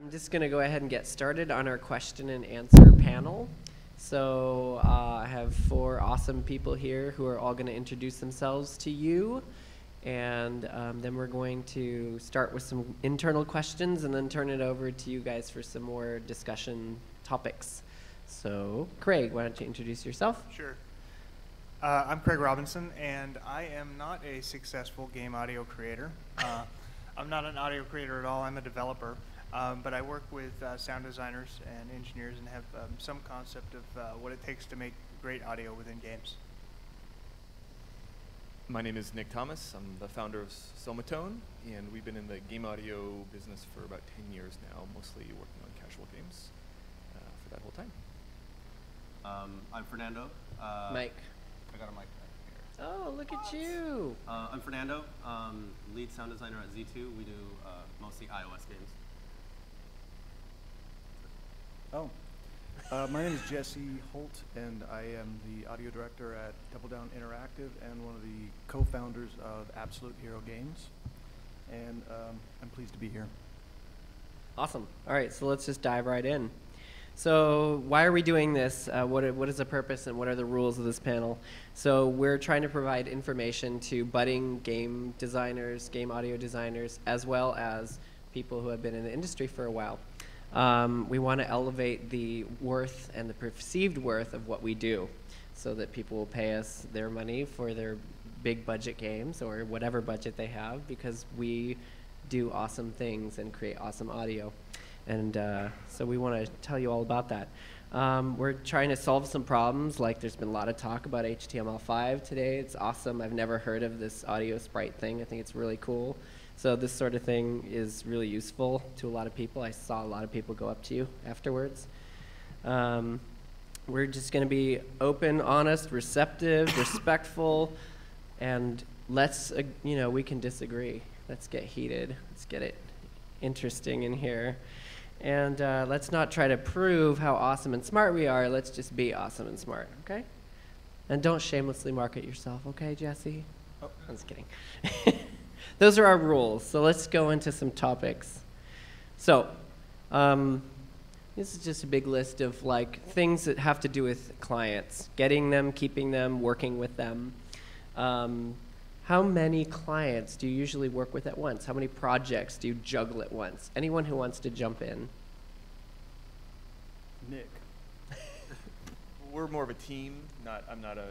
I'm just going to go ahead and get started on our question and answer panel. So I have four awesome people here who are all going to introduce themselves to you. And then we're going to start with some internal questions and then turn it over to you guys for some more discussion topics. So Craig, why don't you introduce yourself? Sure. I'm Craig ROBINSON, and I am not a successful game audio creator. I'm not an audio creator at all. I'm a developer. But I work with sound designers and engineers and have some concept of what it takes to make great audio within games. My name is Nick THOMAS. I'm the founder of Somatone, and we've been in the game audio business for about 10 years now, mostly working on casual games for that whole time. I'm Fernando. Mike. I got a mic right here. Oh, look at you. I'm Fernando, lead sound designer at Z2. We do mostly iOS games. Oh. My name is Jesse HOLT, and I am the audio director at Double Down Interactive and one of the co-founders of Absolute Hero Games. And I'm pleased to be here. Awesome. All right, so let's just dive right in. So why are we doing this? What is the purpose and what are the rules of this panel? So we're trying to provide information to budding game designers, game audio designers, as well as people who have been in the industry for a while. We want to elevate the worth and the perceived worth of what we do so that people will pay us their money for their big budget games or whatever budget they have, because we do awesome things and create awesome audio. And so we want to tell you all about that. We're trying to solve some problems. Like, there's been a lot of talk about HTML5 today. It's awesome. I've never heard of this audio sprite thing. I think it's really cool. So this sort of thing is really useful to a lot of people. I saw a lot of people go up to you afterwards. We're just going to be open, honest, receptive, respectful, and let's, you know, we can disagree. Let's get heated. Let's get it interesting in here. And let's not try to prove how awesome and smart we are. Let's just be awesome and smart, okay? And don't shamelessly market yourself, okay, Jesse? Oh, I'm just kidding. Those are our rules. So let's go into some topics. So this is just a big list of like things that have to do with clients, getting them, keeping them, working with them. How many clients do you usually work with at once? How many projects do you juggle at once? Anyone who wants to jump in? Nick. We're more of a team. I'm not an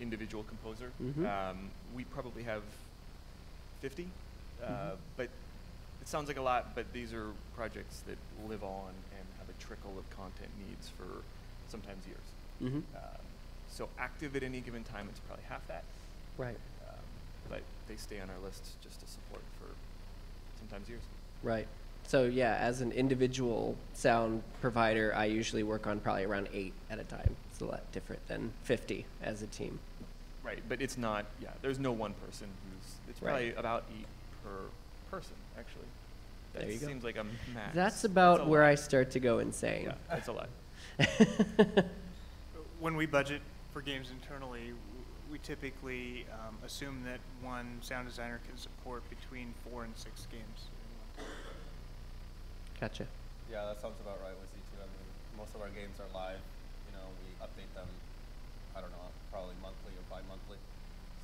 individual composer. Mm-hmm. We probably have 50, mm-hmm. But it sounds like a lot, but these are projects that live on and have a trickle of content needs for sometimes years. Mm-hmm. So active at any given time, it's probably half that. Right. But they stay on our list just to support for sometimes years. Right. So yeah, as an individual sound provider, I usually work on probably around 8 at a time. It's a lot different than 50 as a team. Right, but it's not, yeah, there's no one person who's, it's probably about 8 per person, actually. That there you seems go. Like a max. That's about that's where lot. I start to go insane. Yeah, that's a lot. When we budget for games internally, we typically assume that one sound designer can support between 4 and 6 games. Gotcha. Yeah, that sounds about right with Z2. I mean, most of our games are live. You know, we update them, I don't know, probably monthly or bi-monthly.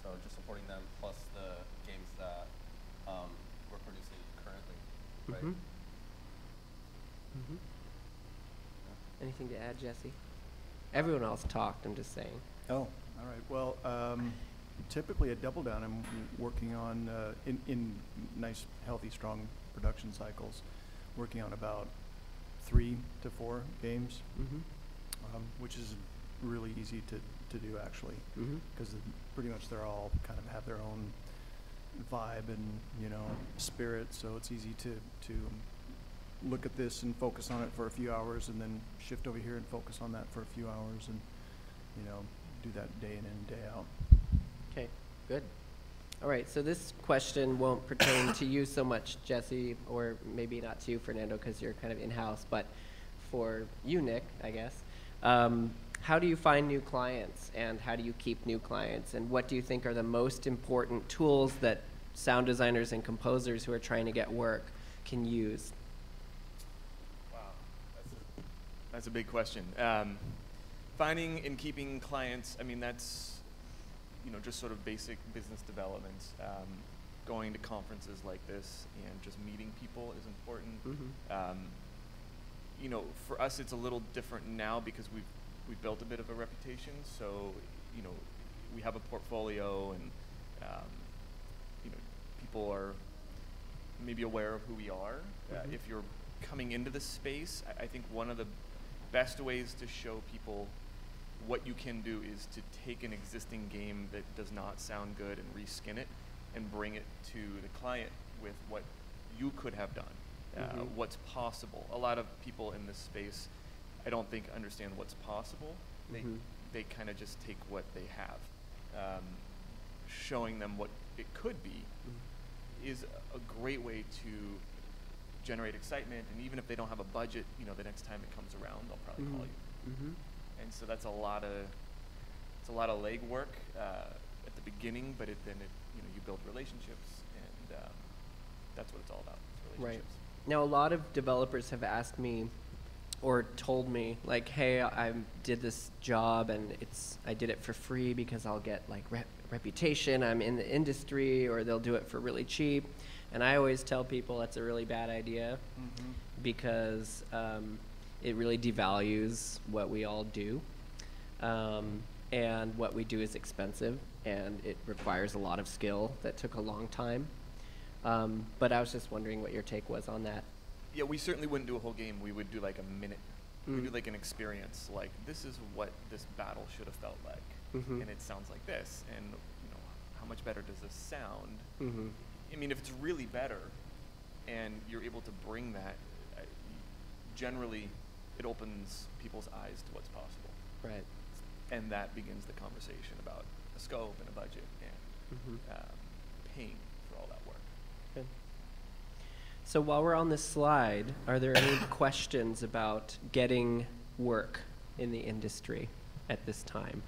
So just supporting them plus the games that we're producing currently, right? Mm-hmm. Mm-hmm. Yeah. Anything to add, Jesse? Everyone else talked, I'm just saying. Oh, all right. Well, typically at Double Down, I'm working on, in nice, healthy, strong production cycles, working on about 3 to 4 games, mm-hmm. Which is really easy to do, actually, because mm-hmm. pretty much they're all kind of have their own vibe and, you know, spirit, so it's easy to look at this and focus on it for a few hours and then shift over here and focus on that for a few hours and, you know, do that day in and day out. Okay, good. All right, so this question won't pertain to you so much, Jesse, or maybe not to you, Fernando, because you're kind of in-house, but for you, Nick, I guess. How do you find new clients, and how do you keep new clients, and what do you think are the most important tools that sound designers and composers who are trying to get work can use? That's a big question. Finding and keeping clients, I mean, that's, you know, just sort of basic business development. Going to conferences like this and just meeting people is important. Mm-hmm. You know, for us, it's a little different now because we've built a bit of a reputation. So, you know, we have a portfolio, and you know, people are maybe aware of who we are. Mm-hmm. If you're coming into this space, I think one of the best ways to show people what you can do is to take an existing game that does not sound good and reskin it and bring it to the client with what you could have done, what's possible. A lot of people in this space, I don't think, understand what's possible. Mm-hmm. They kind of just take what they have. Showing them what it could be is a great way to generate excitement, and even if they don't have a budget, you know, the next time it comes around, they'll probably call you. Mm-hmm. And so that's a lot of legwork at the beginning, but then you know, you build relationships, and that's what it's all about. Relationships. Right. Now, a lot of developers have asked me or told me, like, hey, I did this job, and I did it for free because I'll get like reputation. I'm in the industry, or they'll do it for really cheap. And I always tell people that's a really bad idea, because it really devalues what we all do. And what we do is expensive, and it requires a lot of skill that took a long time. But I was just wondering what your take was on that. Yeah, we certainly wouldn't do a whole game. We would do like a minute. We'd do like an experience, like this is what this battle should have felt like. And it sounds like this, and you know, how much better does this sound? I mean, if it's really better and you're able to bring that, generally it opens people's eyes to what's possible. Right. And that begins the conversation about a scope and a budget and paying for all that work. Good. So while we're on this slide, are there any questions about getting work in the industry at this time?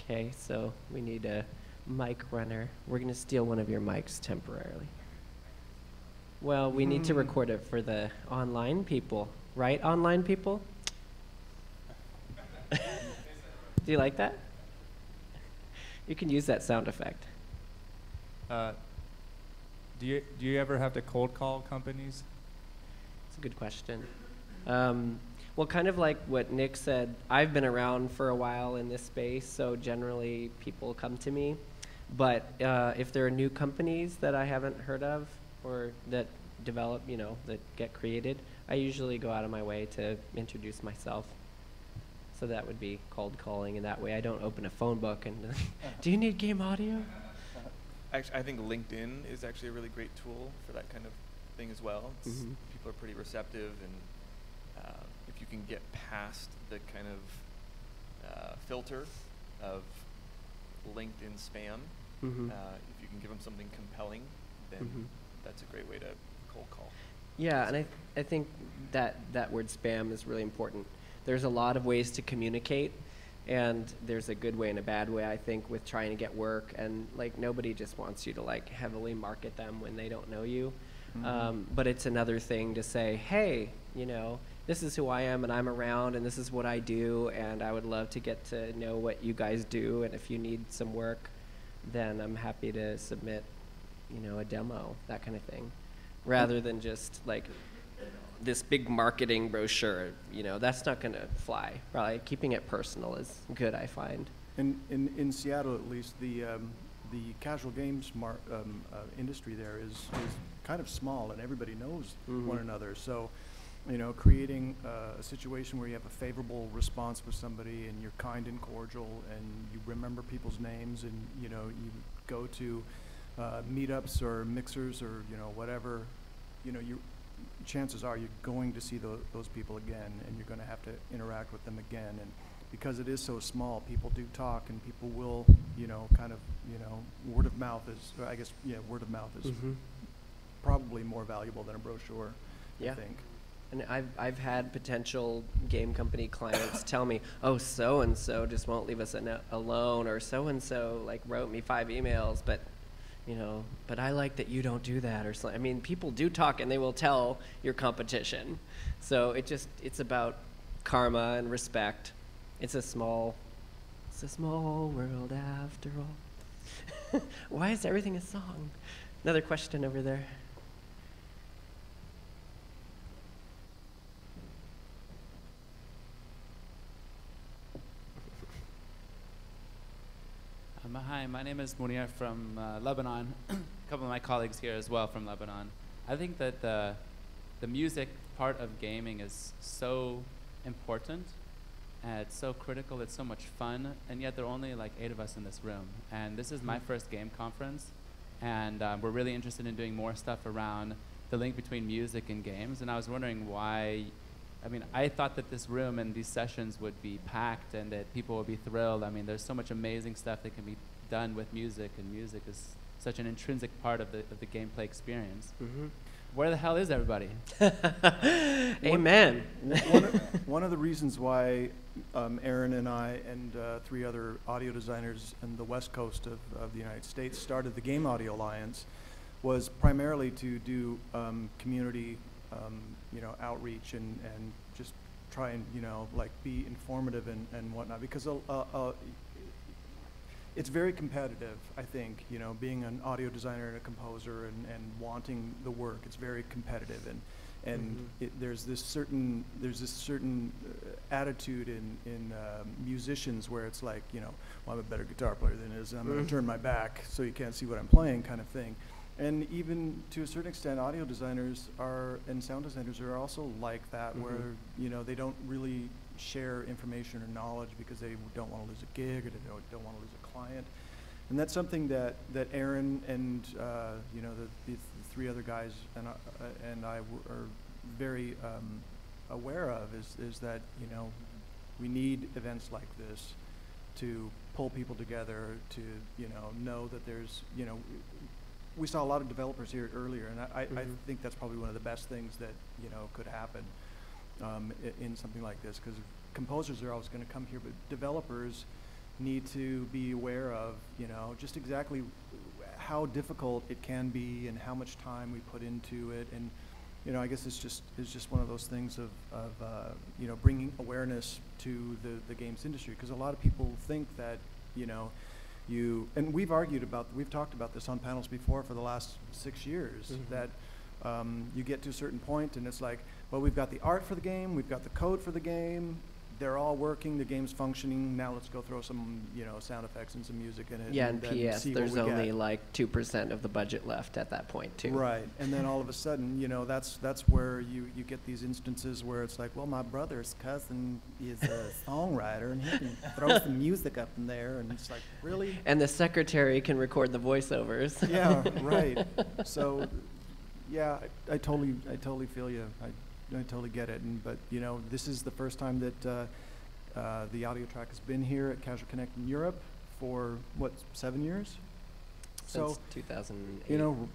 Okay, so we need a mic runner. We're going to steal one of your mics temporarily. Well, we need to record it for the online people. Right, online people? Do you like that? You can use that sound effect. Do you ever have to cold call companies? That's a good question. Well, kind of like what Nick said, I've been around for a while in this space, so generally people come to me. But if there are new companies that I haven't heard of or that develop, you know, that get created, I usually go out of my way to introduce myself. So that would be cold calling, and that way I don't open a phone book and do you need game audio? Actually, I think LinkedIn is actually a really great tool for that kind of thing as well. People are pretty receptive, and if you can get past the kind of filter of LinkedIn spam, if you can give them something compelling, then that's a great way to cold call. Yeah, and I think that word spam is really important. There's a lot of ways to communicate, and there's a good way and a bad way, I think, with trying to get work, and like nobody just wants you to like heavily market them when they don't know you. But it's another thing to say, hey, you know, this is who I am, and I'm around, and this is what I do, and I would love to get to know what you guys do, and if you need some work, then I'm happy to submit, you know, a demo, that kind of thing, rather than just like this big marketing brochure. You know, that's not going to fly. Probably keeping it personal is good, I find. In Seattle, at least, the casual games industry there is kind of small, and everybody knows one another. So, you know, creating a situation where you have a favorable response with somebody, and you're kind and cordial, and you remember people's names, and you know, you go to meetups or mixers or you know whatever, you know, you chances are you're going to see those people again, and you're going to have to interact with them again. And because it is so small, people do talk, and people will, you know, kind of, you know, word of mouth is, I guess, yeah, word of mouth is probably more valuable than a brochure. Yeah. I think. And I've had potential game company clients tell me, oh, so-and-so just won't leave us alone, or so-and-so like wrote me 5 emails, but, you know, but I like that you don't do that. Or I mean, people do talk, and they will tell your competition. So it's about karma and respect. It's a small world after all. Why is everything a song? Another question over there. Hi, my name is Munir from Lebanon. A couple of my colleagues here as well from Lebanon. I think that the music part of gaming is so important, and it's so critical, it's so much fun, and yet there are only like 8 of us in this room. And this is my first game conference, and we're really interested in doing more stuff around the link between music and games, and I was wondering why, I mean, I thought that this room and these sessions would be packed and that people would be thrilled. I mean, there's so much amazing stuff that can be done with music, and music is such an intrinsic part of the gameplay experience. Mm-hmm. Where the hell is everybody? Amen. One of the reasons why Aaron and I and 3 other audio designers in the West Coast of the United States started the Game Audio Alliance was primarily to do community you know, outreach and just try and, you know, like be informative and whatnot, because it's very competitive, I think, you know, being an audio designer and a composer and wanting the work, it's very competitive, and mm-hmm. there's this certain attitude in musicians where it's like, you know, well, I'm a better guitar player than this, and I'm mm-hmm. gonna turn my back so you can't see what I'm playing kind of thing. And even to a certain extent, audio designers are, and sound designers are also like that, mm-hmm. where, you know, they don't really share information or knowledge because they don't want to lose a gig or they don't want to lose a client. And that's something that, that Aaron and, you know, the 3 other guys and I are very aware of is that, you know, we need events like this to pull people together, to, you know that there's, you know, we saw a lot of developers here earlier, and I think that's probably one of the best things that, you know, could happen in something like this, because composers are always going to come here, but developers need to be aware of, you know, just exactly how difficult it can be and how much time we put into it. And, you know, I guess it's just one of those things of you know, bringing awareness to the games industry, because a lot of people think that, you know, and we've talked about this on panels before for the last 6 years, mm-hmm. that you get to a certain point and it's like, well, we've got the art for the game, we've got the code for the game, they're all working, the game's functioning, now let's go throw some, you know, sound effects and some music in it. Yeah, and PS, there's only like 2% of the budget left at that point too. Right, and then all of a sudden, you know, that's where you get these instances where it's like, well, my brother's cousin is a songwriter and he can throw some music up in there, and it's like, really? And the secretary can record the voiceovers. Yeah, right. So, yeah, I totally feel you. I totally get it, but you know, this is the first time that the audio track has been here at Casual Connect in Europe for what, 7 years? Since so 2008. You know,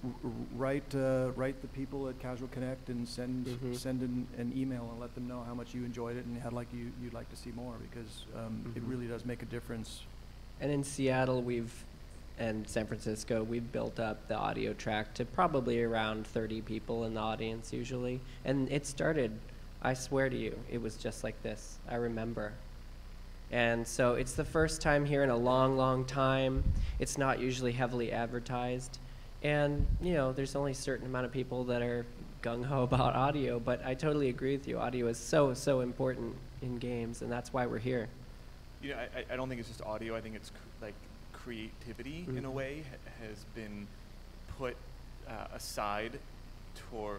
write the people at Casual Connect and send an email and let them know how much you enjoyed it and how like you'd like to see more, because it really does make a difference. And in Seattle, and San Francisco, we've built up the audio track to probably around 30 people in the audience usually. And it started, I swear to you, it was just like this, I remember. And so it's the first time here in a long, long time. It's not usually heavily advertised. And you know, there's only a certain amount of people that are gung-ho about audio, but I totally agree with you. Audio is so, so important in games, and that's why we're here. You know, I don't think it's just audio, I think it's like, creativity, in a way, has been put aside toward,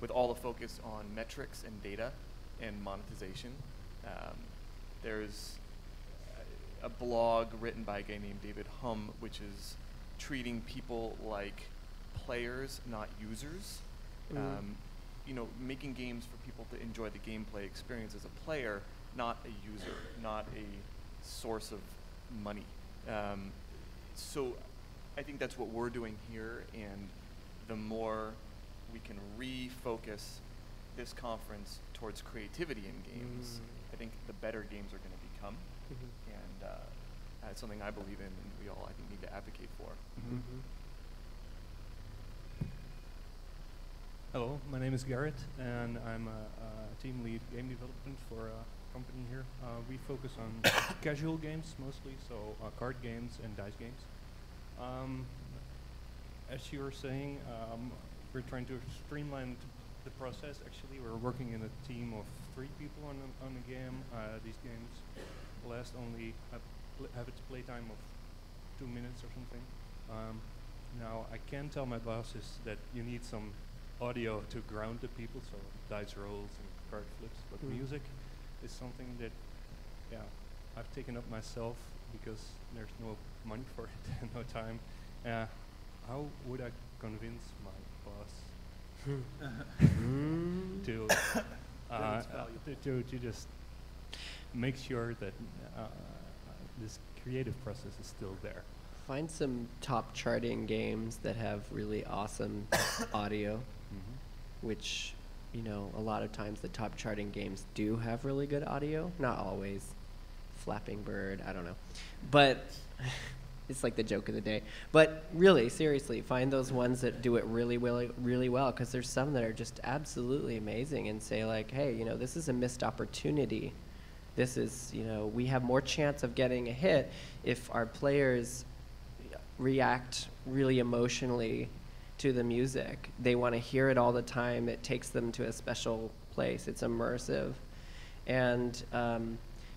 with all the focus on metrics and data and monetization. There's a blog written by a guy named David Hum, which is treating people like players, not users. You know, making games for people to enjoy the gameplay experience as a player, not a user, not a source of money. So I think that's what we're doing here, and the more we can refocus this conference towards creativity in games, I think the better games are going to become, and it's something I believe in and we all, I think, need to advocate for. Hello, my name is Garrett, and I'm a team lead game development for a company here. We focus on casual games mostly, so card games and dice games. As you were saying, we're trying to streamline the process. Actually, we're working in a team of 3 people on a game. These games last only have its playtime of 2 minutes or something. Now, I can tell my bosses that you need some audio to ground the people, so dice rolls and card flips, but music is something that, yeah, I've taken up myself because there's no money for it and no time. How would I convince my boss to just make sure that this creative process is still there? Find some top charting games that have really awesome audio, which, you know, a lot of times the top charting games do have really good audio. Not always. Flapping Bird, I don't know. But it's like the joke of the day. But really, seriously, find those ones that do it really, really, really well, because there's some that are just absolutely amazing, and say like, hey, you know, this is a missed opportunity. This is, you know, we have more chance of getting a hit if our players react really emotionally to the music. They want to hear it all the time. It takes them to a special place. It's immersive. And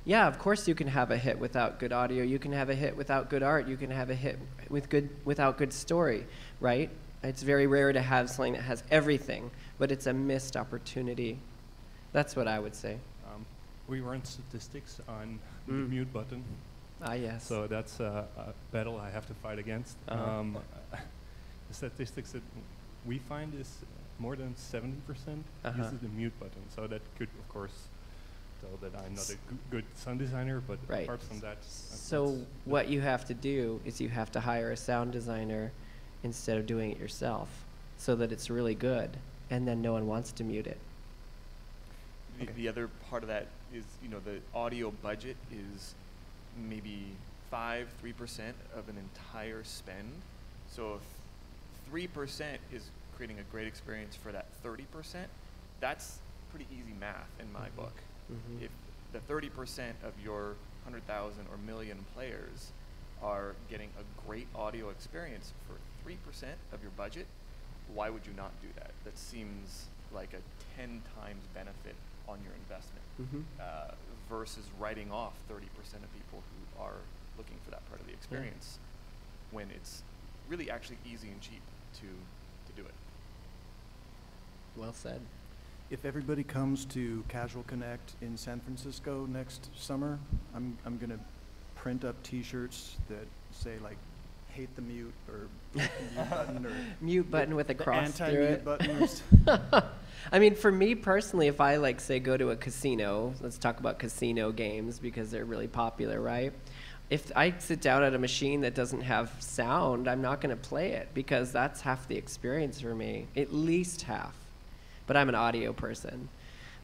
yeah, of course you can have a hit without good audio. You can have a hit without good art. You can have a hit with without good story, right? It's very rare to have something that has everything, but it's a missed opportunity. That's what I would say. We run statistics on the mute button. Ah, yes. So that's a battle I have to fight against. The statistics that we find is more than 70% uses the mute button. So that could, of course, tell that I'm not a good sound designer, but apart from that. So what you have to do is you have to hire a sound designer instead of doing it yourself so that it's really good, and then no one wants to mute it. The other part of that is, you know, the audio budget is maybe 3% of an entire spend. So if 3% is creating a great experience for that 30%, that's pretty easy math in my book. If the 30% of your 100,000 or million players are getting a great audio experience for 3% of your budget, why would you not do that? That seems like a 10 times benefit on your investment versus writing off 30% of people who are looking for that part of the experience when it's really actually easy and cheap to do it. Well said. If everybody comes to Casual Connect in San Francisco next summer, I'm going to print up T-shirts that say like, hate the mute, or mute button, or mute button with a cross through it. I mean, for me personally, if I like say go to a casino, let's talk about casino games because they're really popular, right? If I sit down at a machine that doesn't have sound, I'm not going to play it because that's half the experience for me, at least half. But I'm an audio person.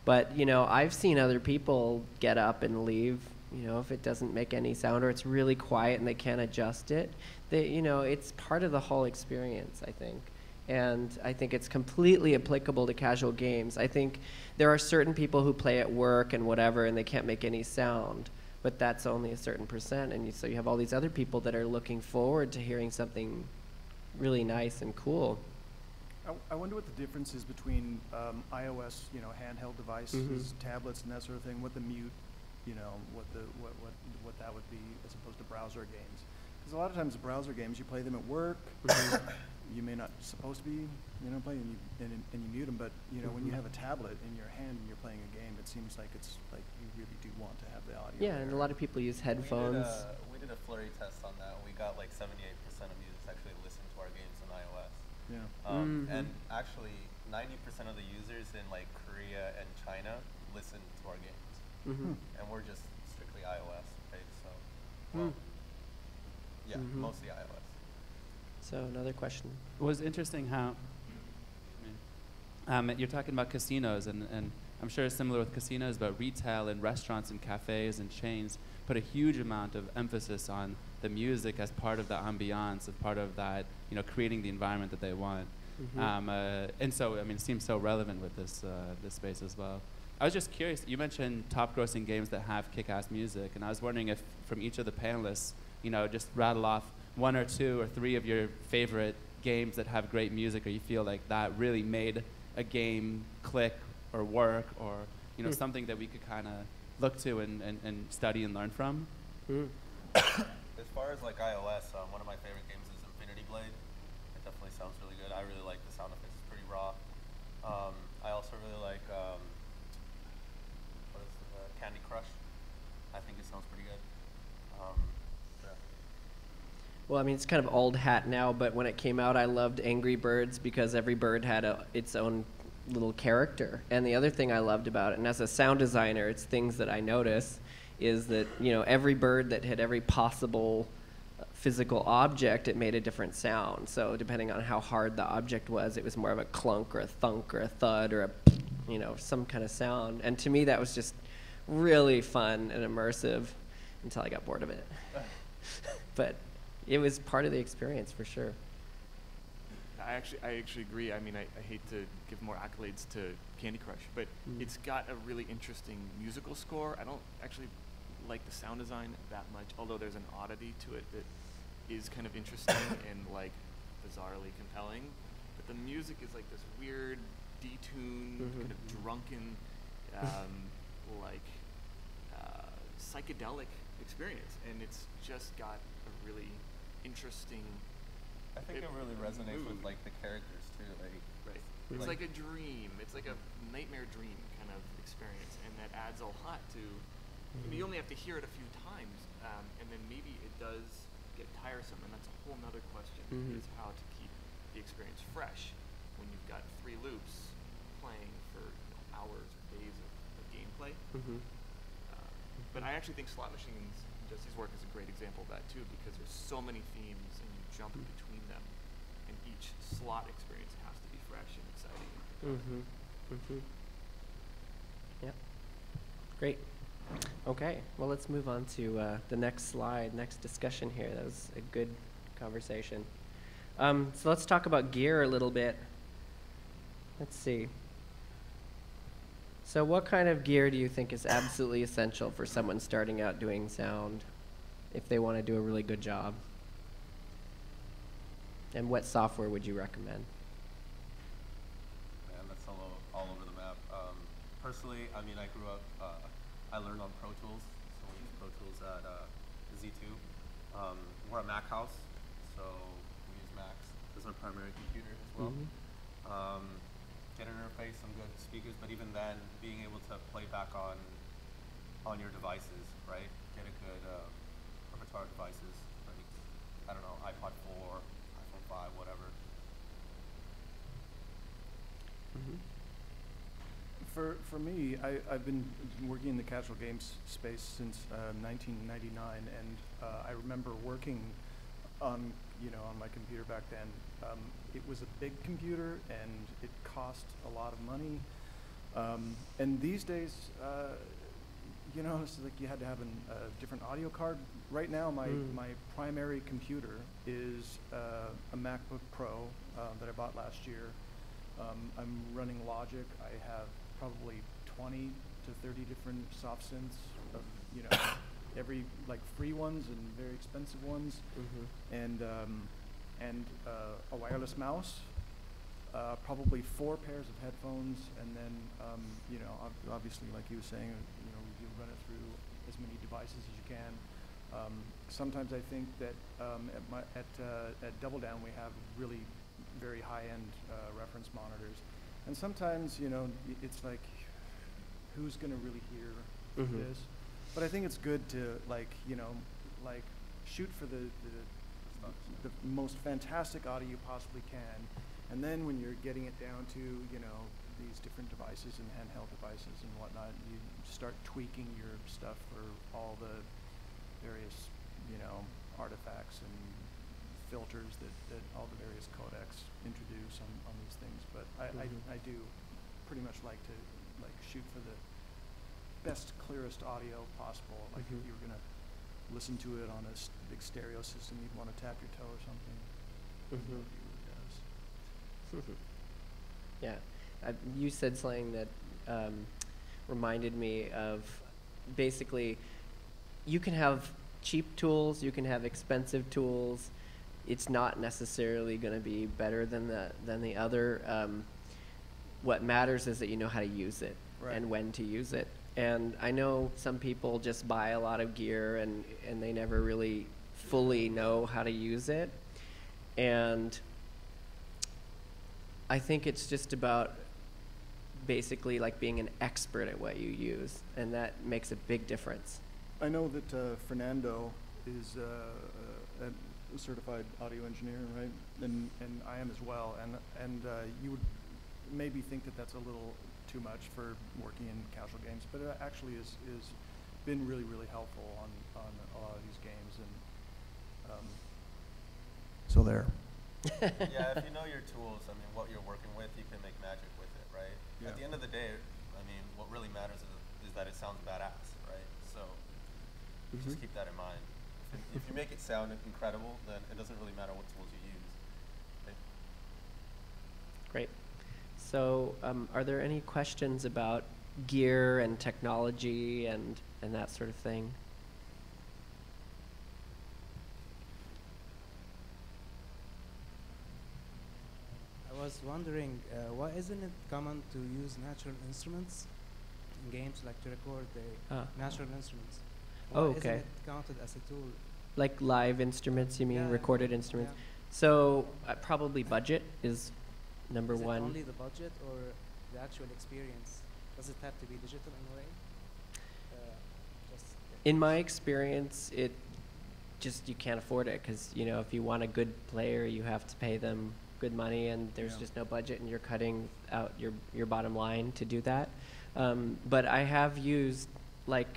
But you know, I've seen other people get up and leave. You know, if it doesn't make any sound or it's really quiet and they can't adjust it, they, you know, it's part of the whole experience, I think. And I think it's completely applicable to casual games. I think there are certain people who play at work and whatever and they can't make any sound, but that's only a certain percent. And so you have all these other people that are looking forward to hearing something really nice and cool. I wonder what the difference is between iOS, you know, handheld devices, tablets and that sort of thing, what the mute, you know, what that would be as opposed to browser games. Because a lot of times the browser games, you play them at work, you may not supposed to be, you know, playing, and you mute them, but, you know, when you have a tablet in your hand and you're playing a game, it seems like it's, like, you really do want to have the audio. Yeah, and a lot of people use headphones. We did a flurry test on that, and we got, like, 78% of users actually listen to our games on iOS. Yeah. And actually, 90% of the users in, like, Korea and China listen to our games. And we're just strictly iOS, right? So, well, yeah, mostly iOS. So another question. It was interesting how you're talking about casinos, and I'm sure it's similar with casinos, but retail and restaurants and cafes and chains put a huge amount of emphasis on the music as part of the ambiance, as part of that, you know, creating the environment that they want. Mm-hmm. And so, I mean, it seems so relevant with this, this space as well. I was just curious, you mentioned top-grossing games that have kick-ass music, and I was wondering if from each of the panelists, you know, just rattle off one or two or three of your favorite games that have great music, or you feel like that really made a game click or work, or, you know, something that we could kind of look to and study and learn from. Mm. As far as like iOS, one of my favorite games is Infinity Blade. It definitely sounds really good. I really like the sound effects; it's pretty raw. I also really like what is it, Candy Crush. I think it sounds pretty good. Well, I mean, it's kind of old hat now, but when it came out, I loved Angry Birds because every bird had its own little character. And the other thing I loved about it, and as a sound designer, it's things that I notice, is that, you know, every bird that hit every possible physical object, it made a different sound. So depending on how hard the object was, it was more of a clunk or a thunk or a thud or a, you know, some kind of sound. And to me, that was just really fun and immersive until I got bored of it. But it was part of the experience for sure. I actually agree. I mean, I hate to give more accolades to Candy Crush, but it's got a really interesting musical score. I don't actually like the sound design that much, although there's an oddity to it that is kind of interesting and like bizarrely compelling. But the music is like this weird, detuned, kind of drunken, like psychedelic experience, and it's just got a really interesting. I think it really resonates with like the characters too. Like, right. It's like a dream. It's like a nightmare dream kind of experience, and that adds a lot to. I mean, you only have to hear it a few times, and then maybe it does get tiresome, and that's a whole nother question: is how to keep the experience fresh when you've got three loops playing for, you know, hours or days of gameplay. But I actually think slot machines. Jesse's work is a great example of that too, because there's so many themes and you jump between them, and each slot experience has to be fresh and exciting. Yep. Great. Okay. Well, let's move on to the next slide, next discussion here. That was a good conversation. So let's talk about gear a little bit. Let's see. So what kind of gear do you think is absolutely essential for someone starting out doing sound if they want to do a really good job? And what software would you recommend? Man, that's all over the map. Personally, I mean, I grew up, I learned on Pro Tools, so we use Pro Tools at Z2. We're a Mac house, so we use Macs as our primary computer as well. Interface, some good speakers, but even then, being able to play back on your devices, right? Get a good repertoire of devices, like, I don't know, iPod 4, iPhone 5, whatever. For me, I've been working in the casual games space since 1999, and I remember working on, you know, on my computer back then. It was a big computer and it cost a lot of money. And these days, you know, it's like you had to have a different audio card. Right now, my primary computer is a MacBook Pro that I bought last year. I'm running Logic. I have probably 20 to 30 different soft synths of, you know, every like free ones and very expensive ones, and a wireless mouse, probably 4 pairs of headphones, and then you know, obviously, like you were saying, you know, you run it through as many devices as you can. Sometimes I think that at Double Down we have really very high-end reference monitors, and sometimes, you know, it's like, who's going to really hear this? But I think it's good to, like, you know, like, shoot for the most fantastic audio you possibly can, and then when you're getting it down to, you know, these different devices and handheld devices and whatnot, you start tweaking your stuff for all the various, you know, artifacts and filters that all the various codecs introduce on these things. But I do pretty much like to, like, shoot for the best, clearest audio possible. Like if you were gonna listen to it on a big stereo system, you'd want to tap your toe or something. Yeah, you said something that reminded me of basically you can have cheap tools, you can have expensive tools. It's not necessarily going to be better than the other. What matters is that you know how to use it, right, and when to use it. And I know some people just buy a lot of gear and they never really fully know how to use it. And I think it's just about basically like being an expert at what you use, and that makes a big difference. I know that Fernando is a certified audio engineer, right? And I am as well. And you would maybe think that that's a little too much for working in casual games, but it actually is been really, really helpful on a lot of these games. And so there. Yeah, if you know your tools, I mean, what you're working with, you can make magic with it, right? Yeah. At the end of the day, I mean, what really matters is that it sounds badass, right? So just keep that in mind. If you make it sound incredible, then it doesn't really matter what tools you use. Right? Great. So are there any questions about gear and technology and that sort of thing? I was wondering, why isn't it common to use natural instruments in games, like to record the natural instruments? Why isn't it counted as a tool? Like live instruments, you mean, recorded instruments? Yeah. So probably budget is number one. Is it only the budget or the actual experience? Does it have to be digital in a way? In my experience, it just, you can't afford it, because you know, if you want a good player, you have to pay them good money, and there's just no budget, and you're cutting out your bottom line to do that. But I have used, like,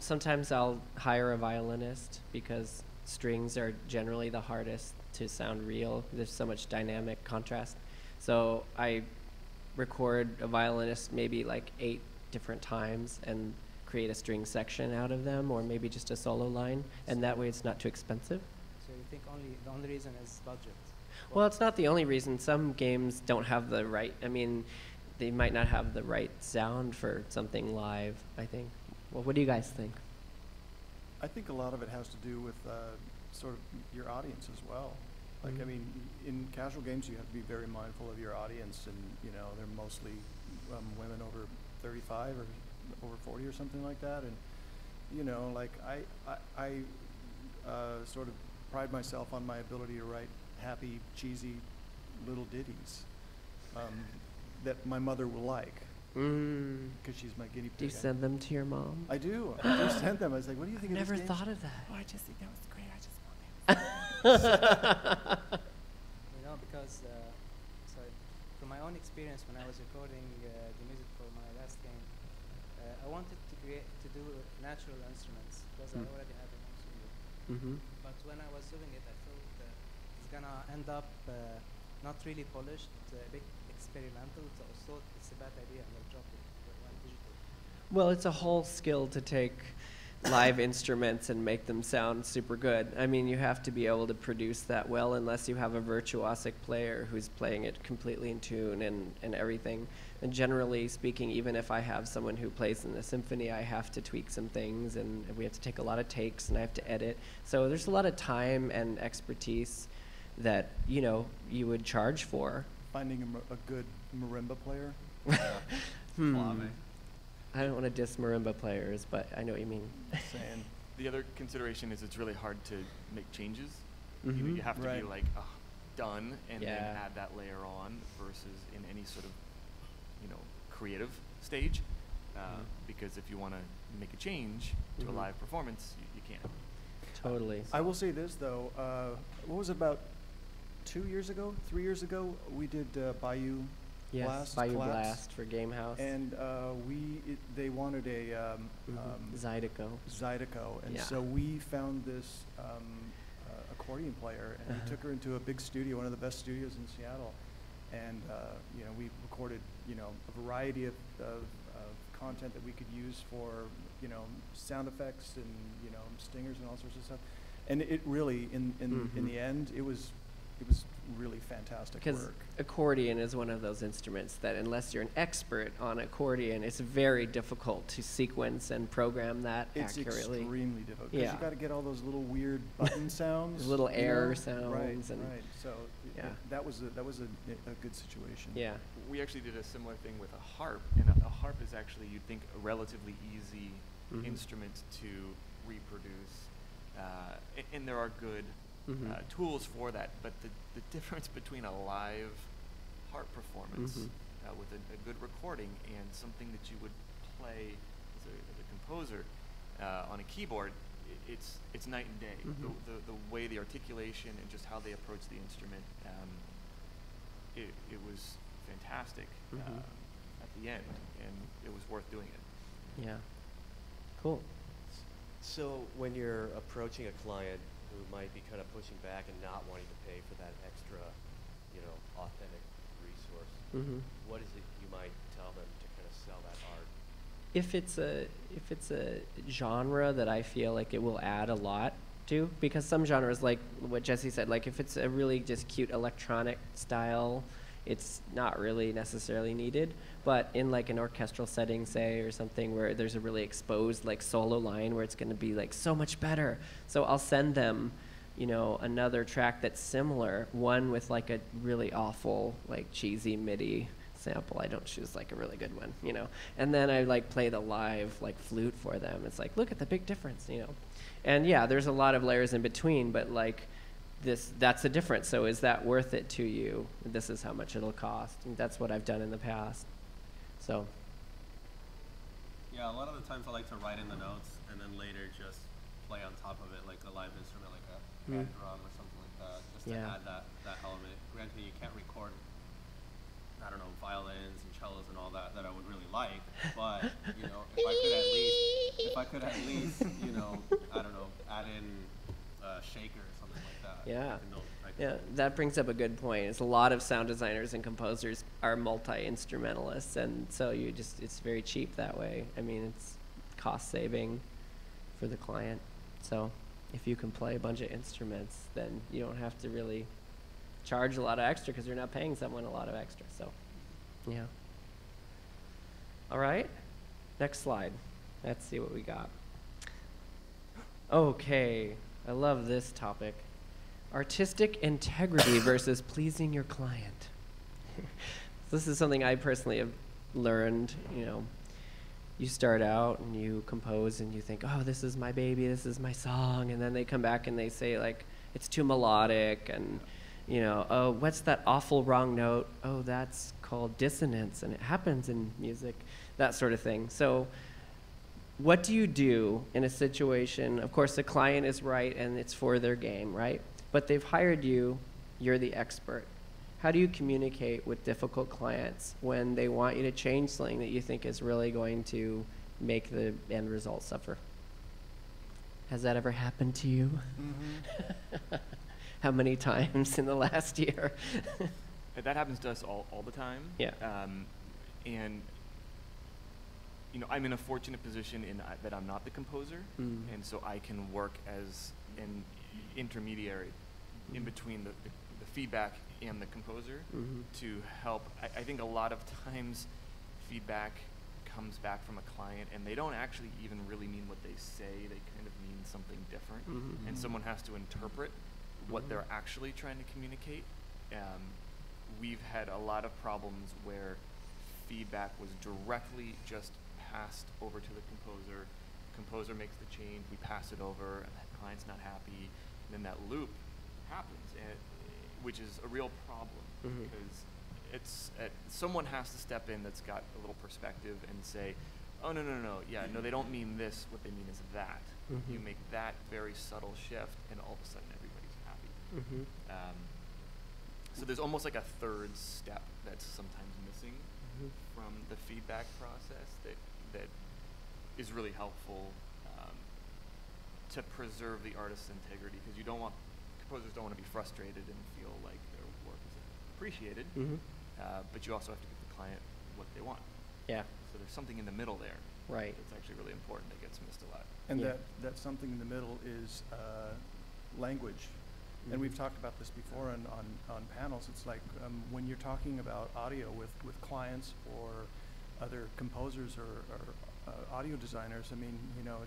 sometimes I'll hire a violinist because strings are generally the hardest to sound real. There's so much dynamic contrast. So I record a violinist maybe like 8 different times and create a string section out of them, or maybe just a solo line, and that way it's not too expensive. So you think the only reason is budget? Well, it's not the only reason. Some games don't have the right, I mean, they might not have the right sound for something live, I think. Well, what do you guys think? I think a lot of it has to do with sort of your audience as well. Like, I mean, in casual games, you have to be very mindful of your audience, and, you know, they're mostly women over 35 or over 40 or something like that. And, you know, like, I sort of pride myself on my ability to write happy, cheesy little ditties that my mother will like, because she's my guinea pig. Do you send them to your mom? I do. I do send them. I was like, what do you think of this game? Never thought of that. Oh, I just think that was great. I just want that. You know, because, sorry, from my own experience when I was recording the music for my last game, I wanted to do natural instruments, because I already had an instrument. But when I was doing it, I thought it's going to end up not really polished, a bit experimental, so I thought it's a bad idea, and I'll drop it. Well, it's a whole skill to take live instruments and make them sound super good. I mean, you have to be able to produce that well, unless you have a virtuosic player who's playing it completely in tune and everything. And generally speaking, even if I have someone who plays in a symphony, I have to tweak some things, and we have to take a lot of takes, and I have to edit. So there's a lot of time and expertise that, you know, you would charge for. Finding a good marimba player? I don't want to diss marimba players, but I know what you mean. Saying. The other consideration is it's really hard to make changes. You have to be like, done, and then add that layer on, versus in any sort of, you know, creative stage. Because if you want to make a change to a live performance, you can't. Totally. I will say this, though. What was it, about 2 years ago, 3 years ago, we did Bayou Blast. Bayou Blast for Game House. And they wanted a Zydeco. And so we found this accordion player, and we took her into a big studio, one of the best studios in Seattle. And you know, we recorded, you know, a variety of content that we could use for, you know, sound effects and, you know, stingers and all sorts of stuff. And it really, in the end, it was really fantastic work. Because accordion is one of those instruments that unless you're an expert on accordion, it's very difficult to sequence and program that accurately. It's extremely difficult because you've got to get all those little weird button sounds. Little air sounds. Right. So that was a good situation. Yeah. We actually did a similar thing with a harp, and a harp is actually, you'd think, a relatively easy instrument to reproduce, and there are good tools for that, but the difference between a live harp performance with a good recording and something that you would play as a composer on a keyboard, it's night and day. The way the articulation and just how they approach the instrument, it was fantastic at the end, and it was worth doing it. Yeah. Cool. So when you're approaching a client who might be kind of pushing back and not wanting to pay for that extra, authentic resource, what is it you might tell them to kind of sell that art? If it's a genre that I feel like it will add a lot to, because some genres, like what Jesse said, like if it's a really just cute electronic style, it's not really necessarily needed, but in like an orchestral setting, say, or something where there's a really exposed like solo line where it's going to be like so much better. So I'll send them, another track that's similar, one with like a really awful like cheesy MIDI sample. I don't choose like a really good one, And then I like play the live like flute for them. It's like, look at the big difference, And yeah, there's a lot of layers in between, but like that's the difference. So is that worth it to you? This is how much it'll cost. And that's what I've done in the past. So. Yeah, a lot of the times I like to write in the notes and then later just play on top of it like a live instrument, like a drum or something like that, just to add that element. Granted, you can't record, I don't know, violins and cellos and all that I would really like, but if I could at least, I don't know, add in a shaker or something like that. Yeah. Yeah, that brings up a good point. It's a lot of sound designers and composers are multi-instrumentalists, and so it's very cheap that way. I mean, it's cost saving for the client. So if you can play a bunch of instruments, then you don't have to really charge a lot of extra because you're not paying someone a lot of extra. So, yeah. All right, next slide. Let's see what we got. Okay, I love this topic. Artistic integrity versus pleasing your client. This is something I personally have learned. You start out and you compose and you think, oh, this is my baby, this is my song, and then they come back and they say like, it's too melodic, and oh, what's that awful wrong note? Oh, that's called dissonance, and it happens in music, that sort of thing. So what do you do in a situation? Of course, the client is right and it's for their game, right? But they've hired you, you're the expert. How do you communicate with difficult clients when they want you to change something that you think is really going to make the end result suffer? Has that ever happened to you? How many times in the last year? That happens to us all the time. Yeah. And I'm in a fortunate position in that I'm not the composer, and so I can work as an intermediary in between the feedback and the composer to help. I think a lot of times feedback comes back from a client and they don't actually even really mean what they say, they kind of mean something different, and someone has to interpret what they're actually trying to communicate. We've had a lot of problems where feedback was directly just passed over to the composer. Composer makes the change, we pass it over, and that client's not happy, and then that loop happens, which is a real problem, because someone has to step in that's got a little perspective and say, oh, no, they don't mean this, what they mean is that. You make that very subtle shift, and all of a sudden everybody's happy. So there's almost like a third step that's sometimes missing from the feedback process that is really helpful to preserve the artist's integrity, because you don't want, composers don't want to be frustrated and feel like their work is appreciated, but you also have to give the client what they want. Yeah. So there's something in the middle there. Right. It's actually really important that gets missed a lot. And that something in the middle is language. And we've talked about this before on panels. It's like when you're talking about audio with clients or other composers or audio designers, I mean, you know,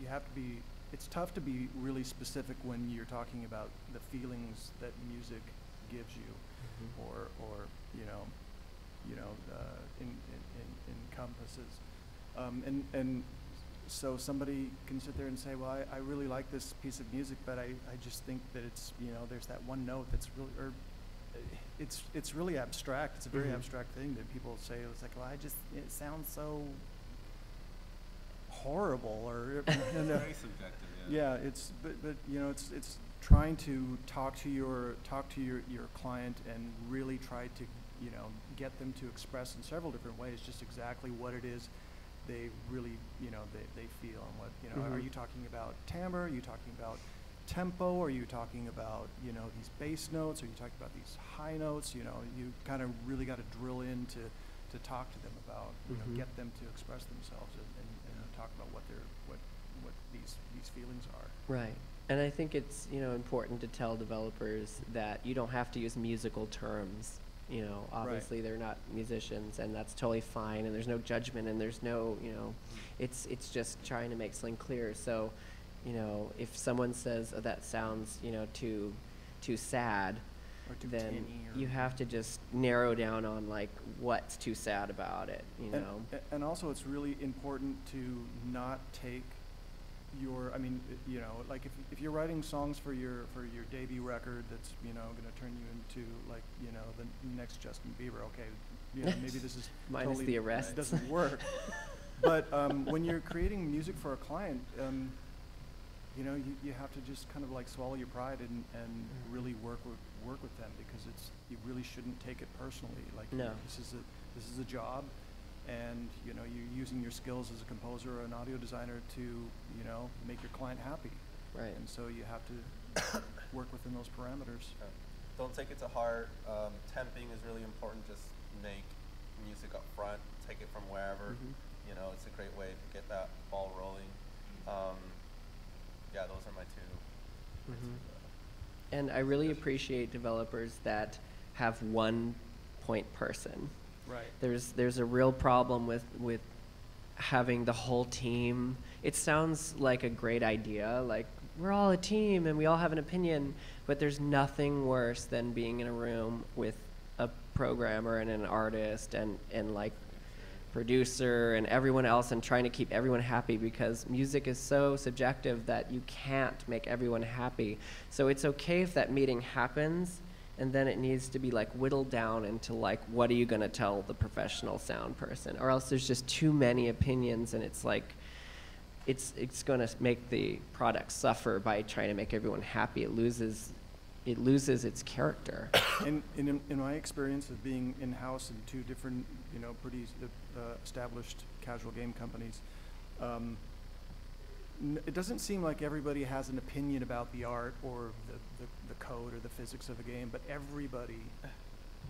you have to be, it's tough to be really specific when you're talking about the feelings that music gives you, or encompasses. And so somebody can sit there and say, well, I really like this piece of music, but I just think that it's, you know, there's that one note that's really, or it's really abstract. It's a very abstract thing that people say. It's like, well, it sounds so horrible, or very subjective. Yeah. It's but you know, it's trying to talk to your client and really try to, you know, get them to express in several different ways just exactly what it is they really, you know, they feel, and what, you know, are you talking about timbre? Are you talking about tempo? Are you talking about, you know, these bass notes? Are you talking about these high notes? You know, you kind of really got to drill in to talk to them about, you know, get them to express themselves and talk about what these feelings are. Right. And I think it's, you know, important to tell developers that you don't have to use musical terms. You know, obviously they're not musicians, and that's totally fine, and there's no judgment, and there's no, you know, it's just trying to make something clear. So, you know, if someone says, oh, that sounds, you know, too sad, or too, then you have to just narrow down on like what's too sad about it, you know. And also it's really important to not take your, I mean, you know, like if you're writing songs for your debut record, that's, you know, going to turn you into like, you know, the next Justin Bieber. Okay, you know, maybe this is minus totally the arrest doesn't work. But when you're creating music for a client, you know, you have to just kind of like swallow your pride and really work with them, because you really shouldn't take it personally. Like, no, this is a job. And, you know, you're using your skills as a composer or an audio designer to, you know, make your client happy. Right. And so you have to work within those parameters. Yeah. Don't take it to heart. Temping is really important. Just make music up front. Take it from wherever. You know, it's a great way to get that ball rolling. Yeah, those are my two. And I really appreciate developers that have one point person. Right. There's a real problem with having the whole team. It sounds like a great idea, like we're all a team and we all have an opinion, but there's nothing worse than being in a room with a programmer and an artist and like producer and everyone else, and trying to keep everyone happy, because music is so subjective that you can't make everyone happy. So it's okay if that meeting happens, and then it needs to be like whittled down into like, what are you going to tell the professional sound person? Or else there's just too many opinions, and it's like, it's going to make the product suffer by trying to make everyone happy. It loses its character. And in my experience of being in-house in two different, you know, pretty established casual game companies, it doesn't seem like everybody has an opinion about the art or the code or the physics of a game, but everybody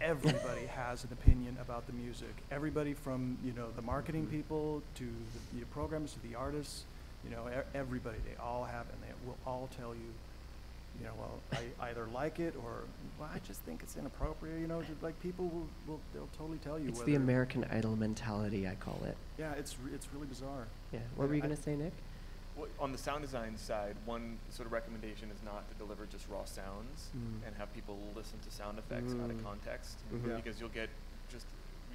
has an opinion about the music. Everybody from, you know, the marketing people to the programmers to the artists, you know, everybody, they all have, and they will all tell you, you know, well, I either like it, or well, I just think it's inappropriate. You know, like people they'll totally tell you. It's the American Idol mentality, I call it. Yeah, it's really bizarre. Yeah, what were you gonna say, Nick? Well, on the sound design side, one sort of recommendation is not to deliver just raw sounds and have people listen to sound effects out of context, because you'll get just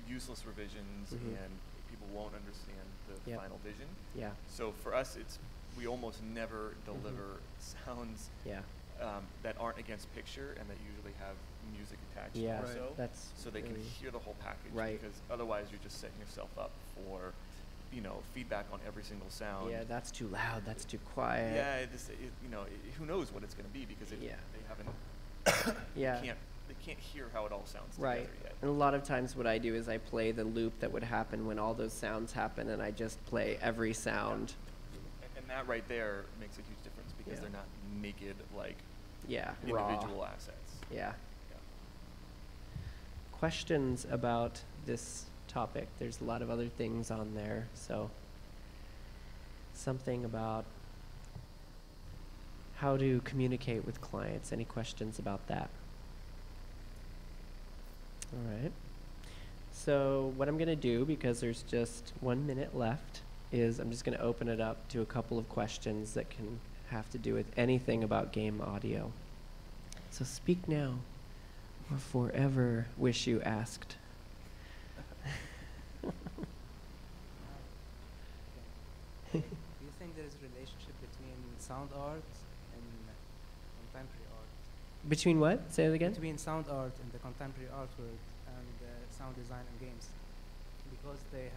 useless revisions and people won't understand the final vision. Yeah. So for us, we almost never deliver sounds that aren't against picture and that usually have music attached to them. So they can hear the whole package, because otherwise you're just setting yourself up for, you know, feedback on every single sound. Yeah, that's too loud, that's too quiet. Yeah, you know, who knows what it's going to be, because they haven't, they can't hear how it all sounds together yet. And a lot of times what I do is I play the loop that would happen when all those sounds happen, and I just play every sound. And that right there makes a huge difference, because they're not naked, like, individual raw assets. Yeah. Questions about this topic? There's a lot of other things on there, so something about how to communicate with clients. Any questions about that? All right. So what I'm going to do, because there's just 1 minute left, is I'm just going to open it up to a couple of questions that can have to do with anything about game audio. So speak now or forever wish you asked. Do you think there is a relationship between sound art and contemporary art? Between what? Say that again? Between sound art and the contemporary artwork and sound design and games. Because they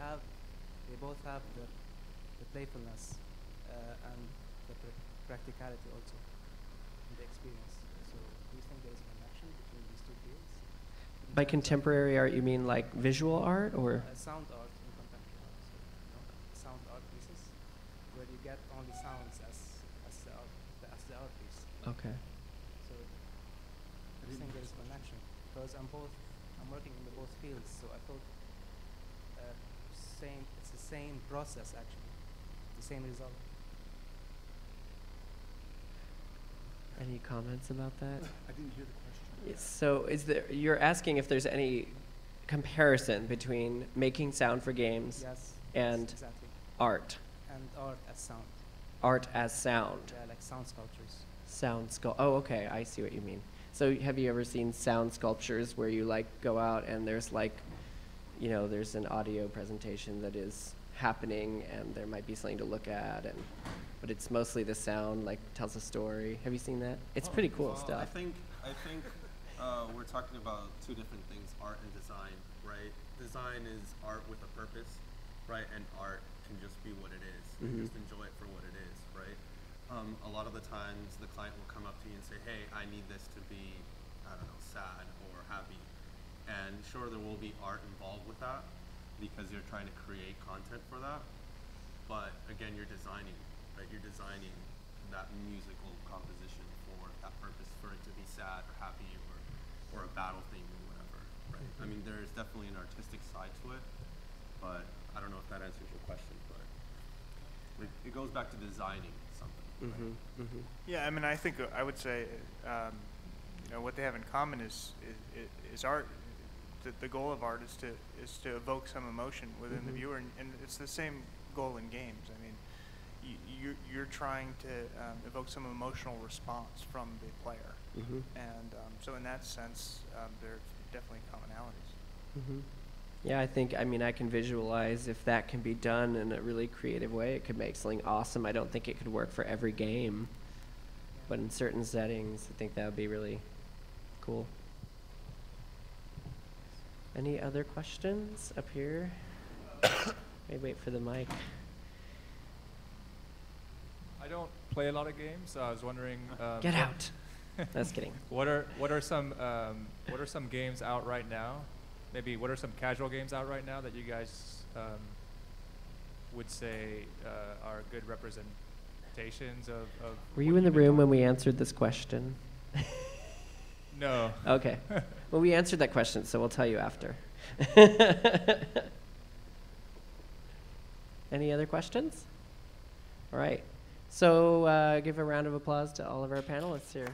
both have the playfulness and the practicality also, and the experience. So do you think there is a connection between these two fields? By contemporary art, you mean like visual art or? Sound art and contemporary art. So, you know, sound art pieces, where you get only sounds as the art piece. Okay. So I think there is a connection, because I'm working in the both fields, so I thought it's the same process actually, the same result. Any comments about that? I didn't hear the question. So is there, you're asking if there's any comparison between making sound for games and art. And art as sound. Art as sound. Yeah, like sound sculptures. Sound sculptures. Oh, okay, I see what you mean. So have you ever seen sound sculptures where you like go out and there's like, you know, there's an audio presentation that is happening and there might be something to look at, and but it's mostly the sound, like tells a story. Have you seen that? It's pretty cool stuff. I think we're talking about two different things, art and design, right? Design is art with a purpose, right? And art can just be what it is. Mm-hmm. You just enjoy it for what it is, right? A lot of the times the client will come up to you and say, hey, I need this to be, I don't know, sad or happy. And sure, there will be art involved with that because you're trying to create content for that. But again, you're designing. You're designing that musical composition for that purpose, for it to be sad or happy or a battle theme or whatever, right? Mm-hmm. I mean, there's definitely an artistic side to it, but I don't know if that answers your question, but it goes back to designing something. Mm-hmm. Right? Mm-hmm. Yeah, I mean, I think I would say, you know, what they have in common is art. The goal of art is to evoke some emotion within mm-hmm. the viewer, and it's the same goal in games. I mean, you're trying to evoke some emotional response from the player. Mm-hmm. And so in that sense, there are definitely commonalities. Mm-hmm. Yeah, I think, I mean, I can visualize if that can be done in a really creative way, it could make something awesome. I don't think it could work for every game, but in certain settings, I think that would be really cool. Any other questions up here? Maybe wait for the mic. I don't play a lot of games, so I was wondering. Get out! Just kidding. What are some games out right now? Maybe what are some casual games out right now that you guys would say are good representations of? Were you in the room when we answered this question? No. Okay. Well, we answered that question, so we'll tell you after. Any other questions? All right. So give a round of applause to all of our panelists here.